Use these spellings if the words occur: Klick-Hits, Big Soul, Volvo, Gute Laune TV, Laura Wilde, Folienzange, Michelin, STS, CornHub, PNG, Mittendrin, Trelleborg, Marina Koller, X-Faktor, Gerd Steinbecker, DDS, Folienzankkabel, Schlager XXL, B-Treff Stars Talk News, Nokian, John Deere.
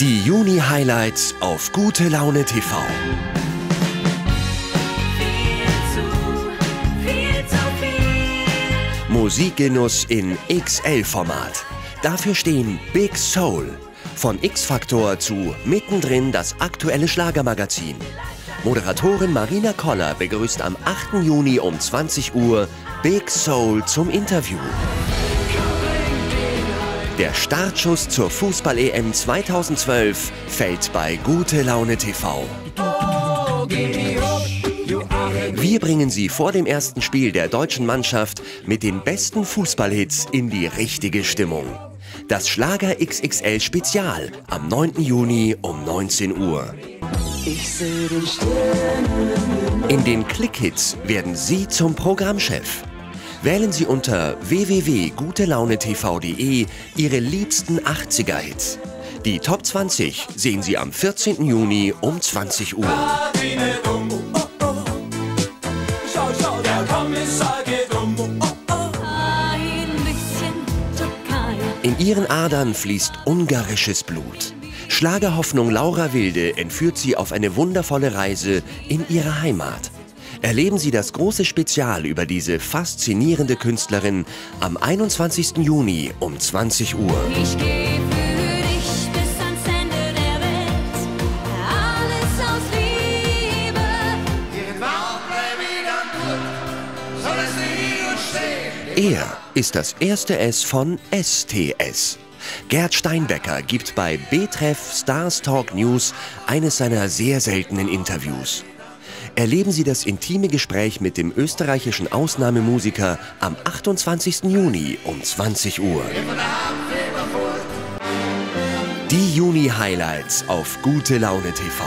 Die Juni-Highlights auf Gute Laune TV. Viel zu viel. Musikgenuss in XL-Format. Dafür stehen Big Soul. Von X-Faktor zu Mittendrin, das aktuelle Schlagermagazin. Moderatorin Marina Koller begrüßt am 8. Juni um 20 Uhr Big Soul zum Interview. Der Startschuss zur Fußball-EM 2012 fällt bei Gute Laune TV. Wir bringen Sie vor dem ersten Spiel der deutschen Mannschaft mit den besten Fußballhits in die richtige Stimmung. Das Schlager XXL Spezial am 9. Juni um 19 Uhr. In den Klick-Hits werden Sie zum Programmchef. Wählen Sie unter www.gutelauneTV.de Ihre liebsten 80er-Hits. Die Top 20 sehen Sie am 14. Juni um 20 Uhr. In Ihren Adern fließt ungarisches Blut. Schlagerhoffnung Laura Wilde entführt Sie auf eine wundervolle Reise in Ihre Heimat. Erleben Sie das große Spezial über diese faszinierende Künstlerin am 21. Juni um 20 Uhr. Ich geh für dich bis ans Ende der Welt, alles aus Liebe. Soll es nie stehen. Er ist das erste S von STS. Gerd Steinbecker gibt bei B-Treff Stars Talk News eines seiner sehr seltenen Interviews. Erleben Sie das intime Gespräch mit dem österreichischen Ausnahmemusiker am 28. Juni um 20 Uhr. Die Juni-Highlights auf Gute Laune TV.